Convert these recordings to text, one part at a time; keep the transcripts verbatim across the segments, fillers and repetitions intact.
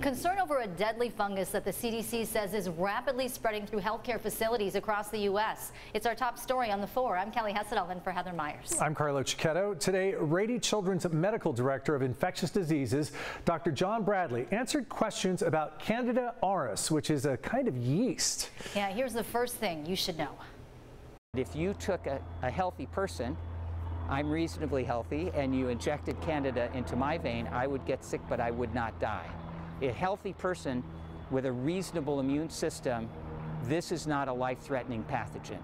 Concern over a deadly fungus that the C D C says is rapidly spreading through healthcare facilities across the U S It's our top story on the four. I'm Kelly Hesedal, and for Heather Myers. I'm Carlo Cicchetto. Today, Rady Children's Medical Director of Infectious Diseases, Doctor John Bradley, answered questions about Candida auris, which is a kind of yeast. Yeah, here's the first thing you should know. If you took a, a healthy person, I'm reasonably healthy, and you injected Candida into my vein, I would get sick, but I would not die. A healthy person with a reasonable immune system, this is not a life-threatening pathogen.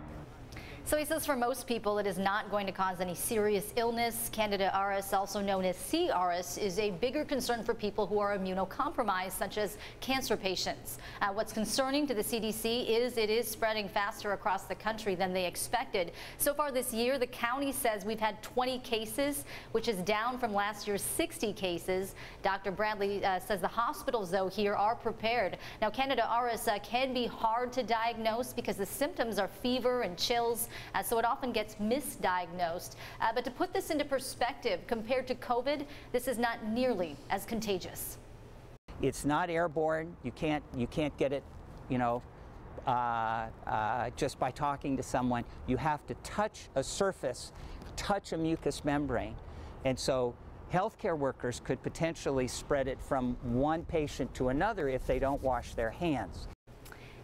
So he says for most people, it is not going to cause any serious illness. Candida auris, also known as C. auris, is a bigger concern for people who are immunocompromised, such as cancer patients. Uh, what's concerning to the C D C is it is spreading faster across the country than they expected. So far this year, the county says we've had twenty cases, which is down from last year's sixty cases. Doctor Bradley uh, says the hospitals, though, here are prepared. Now, Candida auris uh, can be hard to diagnose because the symptoms are fever and chills. Uh, so it often gets misdiagnosed. Uh, but to put this into perspective, compared to COVID, this is not nearly as contagious. It's not airborne. You can't you can't get it, you know, uh, uh, just by talking to someone. You have to touch a surface, touch a mucous membrane, and so healthcare workers could potentially spread it from one patient to another if they don't wash their hands.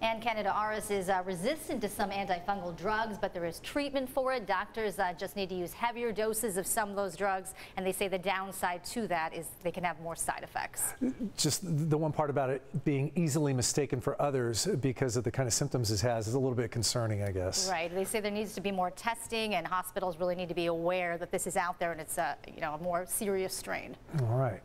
And Candida auris is uh, resistant to some antifungal drugs, but there is treatment for it. Doctors uh, just need to use heavier doses of some of those drugs, and they say the downside to that is they can have more side effects. Just the one part about it being easily mistaken for others because of the kind of symptoms it has is a little bit concerning, I guess. Right. They say there needs to be more testing, and hospitals really need to be aware that this is out there and it's a, you know, a more serious strain. All right.